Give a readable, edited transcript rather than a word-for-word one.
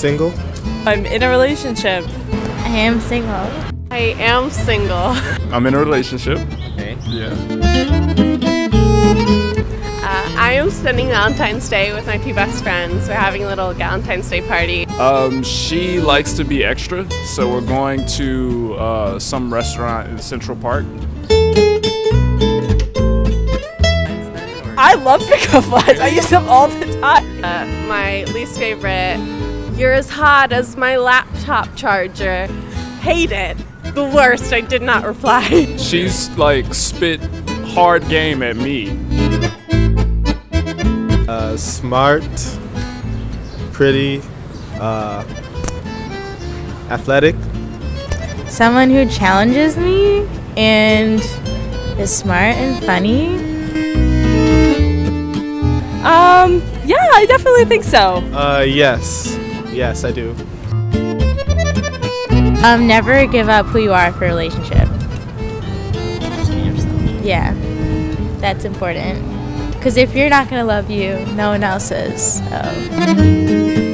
Single? I'm in a relationship. I am single. I am single. I'm in a relationship. Okay. Yeah. I am spending Valentine's Day with my two best friends. We're having a little Valentine's Day party. She likes to be extra, so we're going to some restaurant in Central Park. I love pickup lines. I use them all the time. My least favorite. You're as hot as my laptop charger. Hate it. The worst. I did not reply. She's like spit hard game at me. Smart, pretty, athletic. Someone who challenges me and is smart and funny. Yeah, I definitely think so. Yes, I do. Never give up who you are for a relationship. Just be yourself. Yeah, that's important. Because if you're not gonna love you, no one else is. So.